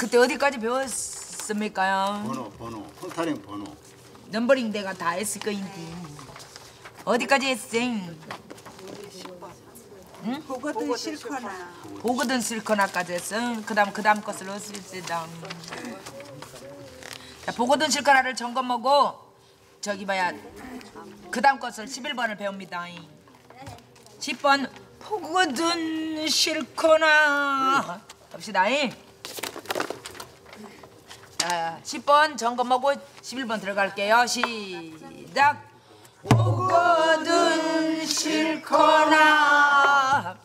그때 어디까지 배웠습니까요? 번호. 홀타링 번호. 넘버링 내가 다 했을 거인데. 어디까지 했어잉? 응? 보거든 싫거나. 보거든 싫거나까지 했어. 그다음 것을 어슬쓰다. 자, 보거든 싫거나를 점검하고 저기 봐야 그다음 것을 11번을 배웁니다. 10번 보거든 싫거나 갑시다. 자, 10번 점검하고 11번 들어갈게요. 시작. 보거든 싫거나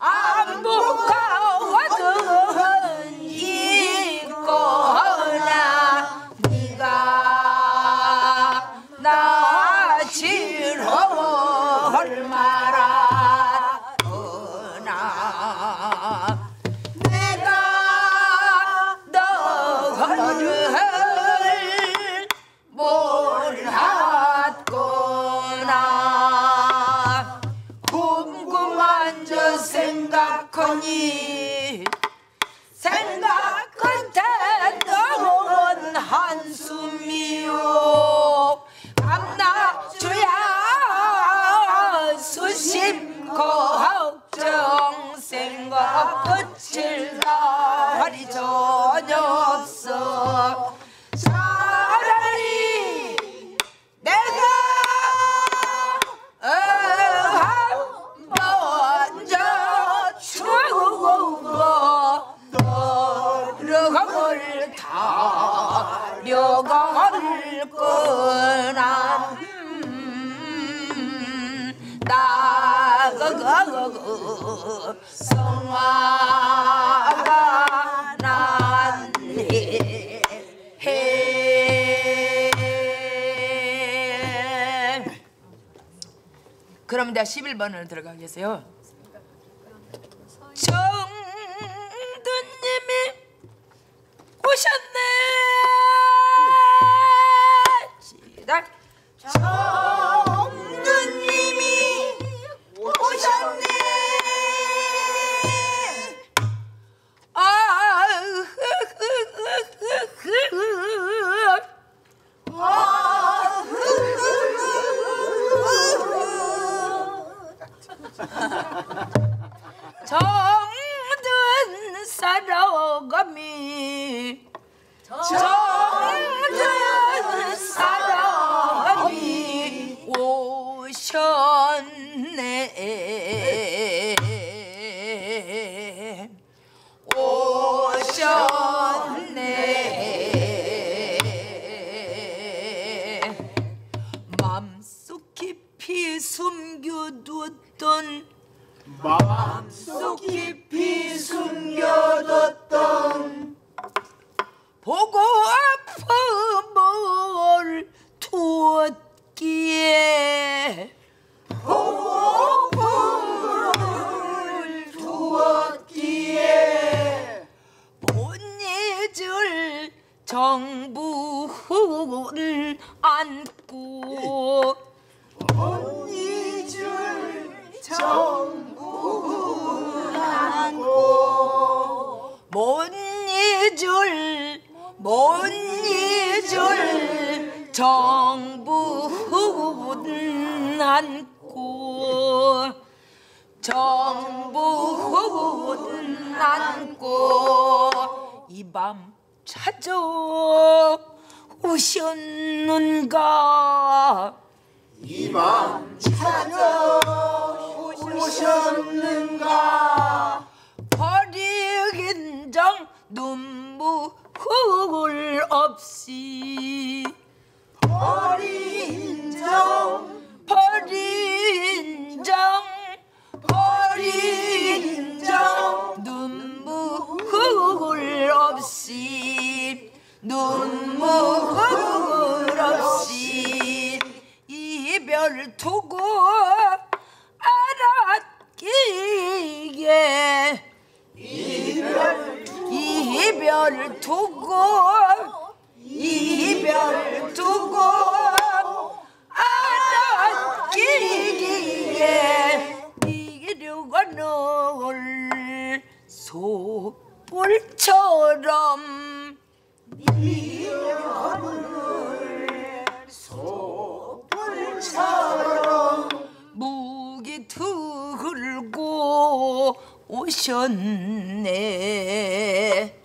안 보거든 있거나 네가 나 지러울 말아나 내가 너를 몰라 생각하니 생각은 대더운 한숨이요 밤낮주야 수십 걱정 생각 끝을 날이 전혀 없어 차라리 내가 너를 타려갈 거나 나가고 성화가 난해 그럼 내가 11번을 들어가겠어요. 정두님이 오셨네. 시작. 정두님이 오셨네. 정든 사랑함이 정든 사랑함이 오셨네 오셨네 맘속 깊이 숨겨두었던 마음속 깊이 숨겨뒀던 보고 아픔을 두었기에 보고 아픔을 두었기에 못 잊을 정부를 안고 못 잊을 정부 못 잊을 정부는 안고 정부는 안고 이 밤 찾아오셨는가 이 밤 찾아오셨는가 버리긴 정 눈물 없이 버린 정 눈물 없이 이별 두고 알았기에 이별 두고 알아끼기에 이려가 널 소불처럼 오셨네.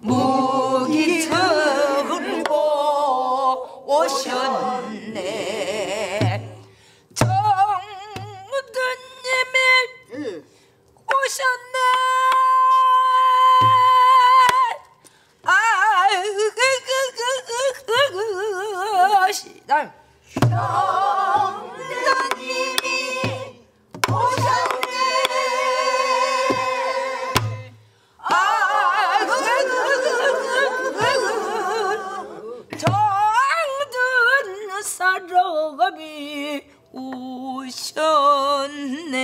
무기 들고 오셨네. 정무두님이 오셨네. 시당 정무두님이 오셨네. 정든 사람이 오셨네.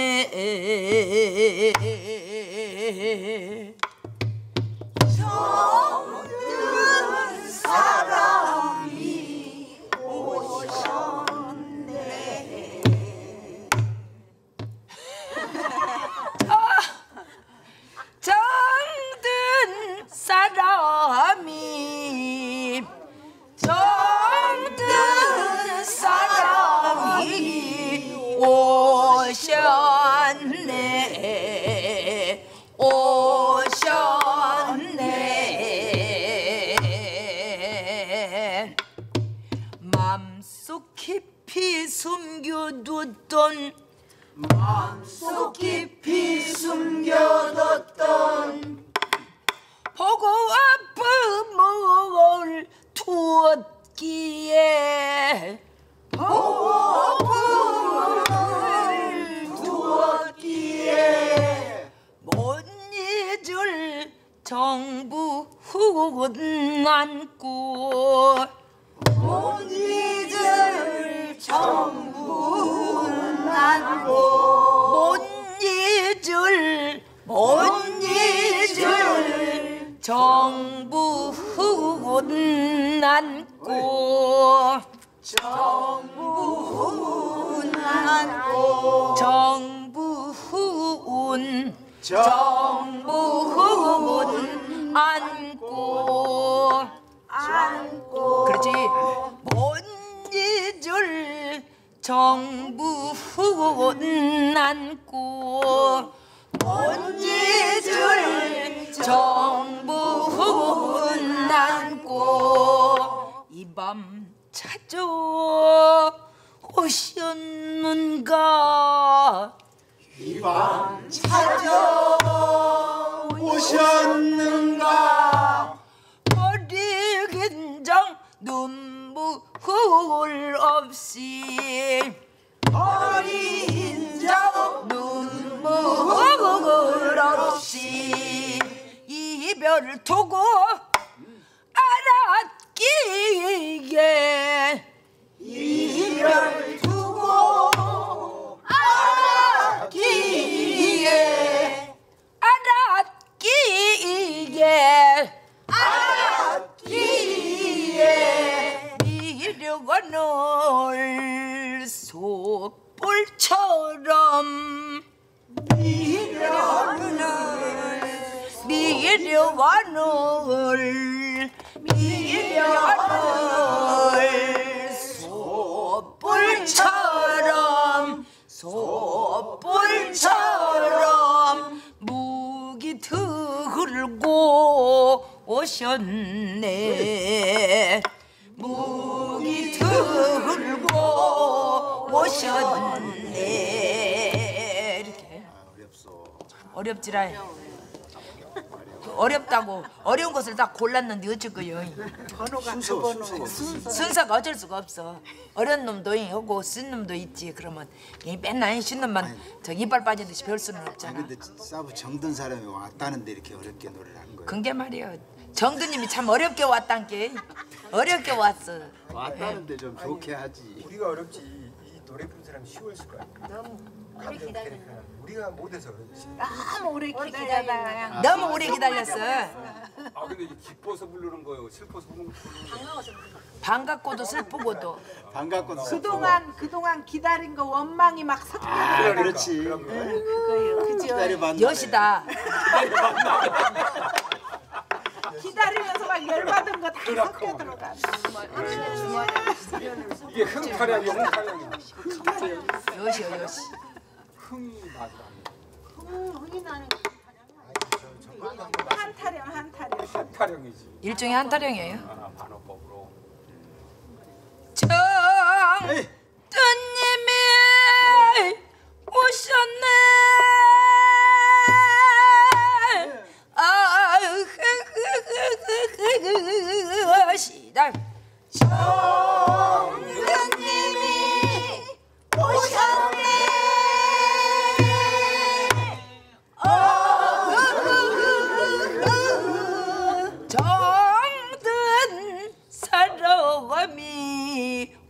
정든 사람이 오셨네. 정든 사람이 오셨네. 오셨네. 맘속 깊이 숨겨뒀던 보고 아픔을 두었기에 못 잊을 정부 후군 안고 못 잊을 정부 안고 못 잊을 정부 후군 안고 정부 후군 안고 그렇지. 못 잊을 정부 후군 안고 정부 후군 안고 이 밤 찾아오셨는가. 이 밤 찾아오셨는가. 버리긴정 눈물 없이 이별을 두고 알았기에 미려가놀 소불처럼 미려가놀 소불처럼 무기 들고 오셨네. 무기 들고 오셨네. 이렇게 어렵지라. 어렵다고 어려운 것을 다 골랐는데 어쩔거요. 순서가 어쩔 수가 없어. 어려운 놈도 있고 쓴 놈도 있지. 그러면 맨날 쓴 놈만 이빨 빠지듯이 별 수는 없잖아. 근데 싸부 정든 사람이 왔다는데 이렇게 어렵게 노래를 한 거야. 그게 말이야. 정든님이 참 어렵게 왔단 게. 어렵게 왔어. 왔다는데 좀 좋게 하지. 우리가 어렵지. 이 노래 부르는 사람이 쉬울 수가. 너무 오래 기다리는. 우리가 못해서 그렇지. 너무 오래 기다렸다. 너무 오래 기다렸어. 아 근데 이게 기뻐서 부르는 거예요. 슬퍼서 부르는 거예요. 반갑고도 슬프고도. 그동안 기다린 거 원망이 막 섞여. 그렇지. 그거예요. 여시다. 기다리면서 막 열받은 거 다 섞여 들어가. 이게 흥타령이야. 여시요. 흥이 나는 한타령, 한타령. 한타령이지. 일종의 한타령이에요? 아, 반어법으로. 정두님이 오셨네. 아, 시작. 정두님이 오셨네.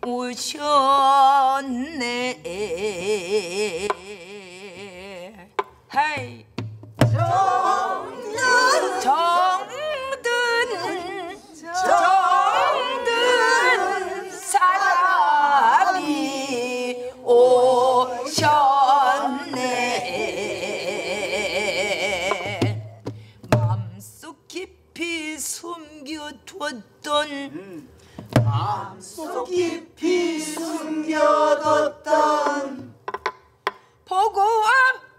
오셨네. 하이. 정든 사람이 오셨네. 맘속 깊이 숨겨두었던 맘속 깊이 숨겨뒀던 보고와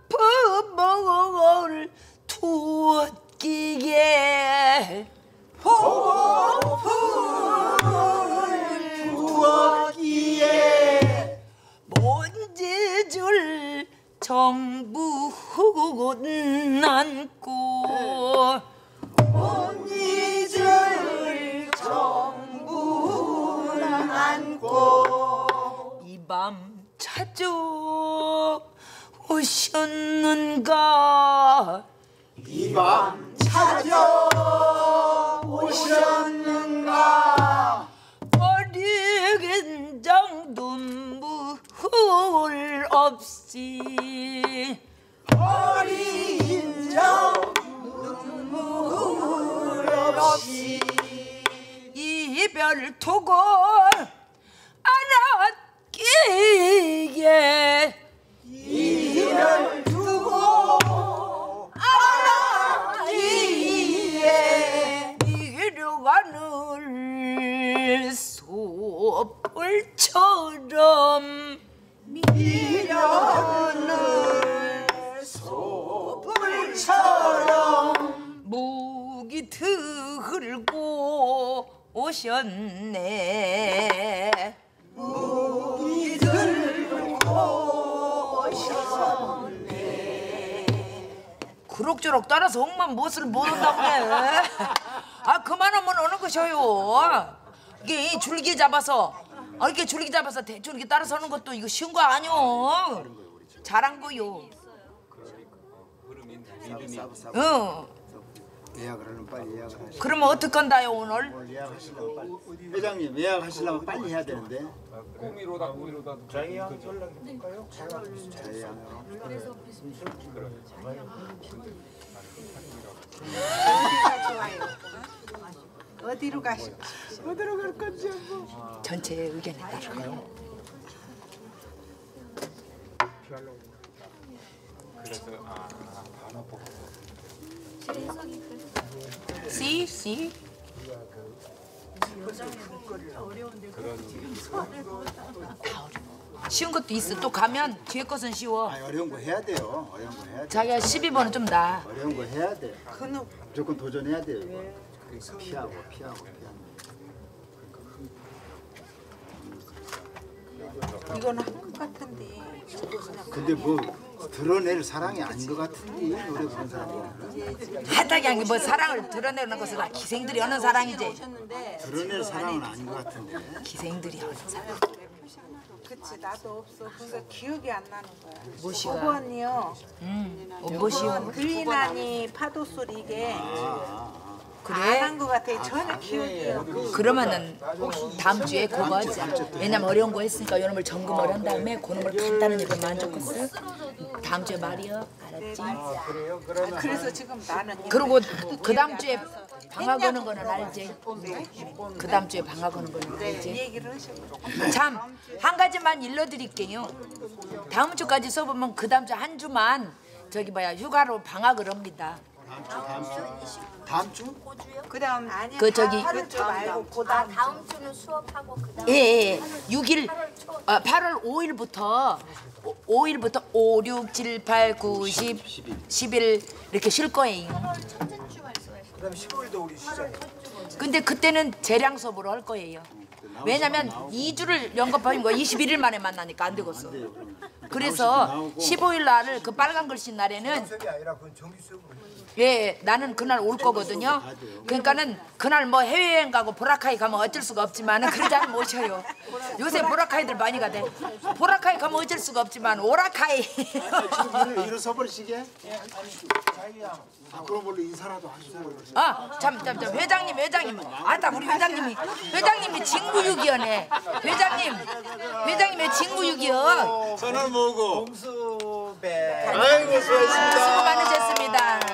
품을 두었기에 보고와 품을 두었기에 먼지줄 정부훈 않고 먼지줄 정부훈 않고 밤 찾아 오셨는가? 이 밤 찾아 오셨는가? 버리긴 정눈물 없이 버리긴 정눈물 없이 이별 두고 알았. 이게 이별 두고 알았기에 이루 하늘 소불처럼 미련을 소불처럼 무기 들고 오셨네. 무기 들고 오셨네. 그럭저럭 따라서 억만 멋을 모른다고 해. 아 그만하면 어느 것이요. 이게 이 줄기 잡아서 이렇게 줄기 잡아서 대충 이렇게 따라서 하는 것도 이거 쉬운 거 아니오. 잘한 거요. 응. 예약을 빨리 예약을 하시고. 그러면 어떻게 건다요 오늘? 회장님 예약하시려면 빨리 해야 되는데. 꾸미로다 꾸미로다. 자기야 연락드릴까요? 자기야. 어디로 가시고? 어디로 갈 건지 뭐. 전체 의견에 따르고. 그래서 반어법. 씨, 씨. 쉬운 것도 있어. 또 가면 뒤에 것은 쉬워. 아니, 어려운 거 해야 돼요. 어려운 거 해야 돼. 자기가 12번은 좀 나. 어려운 거 해야 돼. 무조건 도전해야 돼요. 이거. 피하고, 피하고, 피하고. 이건 한국 같은데. 근데 뭐 드러낼 사랑이 아닌 것 같은데 노래 부르는 사람은 하다경이 뭐 사랑을 드러내는 것은 다 기생들이 하는 사랑이지. 드러낼 사랑은 아닌 것 같은데 기생들이 하는 사랑. 그치 나도 없어. 그러니까 기억이 안 나는 거야. 모시가. 오버 언니요. 모시가. 글리나니 파도 소리 이게. 그래? 안 한 것 같아. 전혀 기억이에요. 그러면은 다음 주에 그거 하자. 왜냐면 어려운 거 했으니까 요놈을 점검을 한 다음에 그놈을 간단한 얘기만 적었어. 다음 주에 말이야. 알았지? 아, 그래서 지금 나는 그리고 그 다음 주에 방학 오는 거는 알지? 그 다음 주에 방학 오는 거는 알지? 참, 한 가지만 일러드릴게요. 다음 주까지 써보면 그 다음 주 한 주만 저기 뭐야 휴가로 방학을 합니다. 다음 주? 그다음 아니 그 저기 다음 주 말고 그다음 다음 주는 수업하고 그다음 예 6일 8월 5일부터 5, 6, 7, 8, 9, 10, 11 이렇게 쉴 거예요. 그다음 15일도 우리 시작. 근데 그때는 재량 수업으로 할 거예요. 왜냐면 2주를 연거푸는 거 21일 만에 만나니까 안 되겠어. 그래서 15일 날을 그 빨간 글씨 날에는 예, 나는 그날 올 거거든요. 그러니까는 그날 뭐 해외여행 가고 보라카이 가면 어쩔 수가 없지만은 그러자는 모셔요. 요새 보라카이들 많이 가대. 보라카이 가면 어쩔 수가 없지만 오라카이. 일어서버리시게. 그럼 원래 인사라도 하시고. 아, 잠 회장님. 아따 우리 회장님이 진구육이여네. 회장님의 진구육이여. 저는 뭐고. 공수배. 아이고 수고하셨습니다. 수고 많으셨습니다.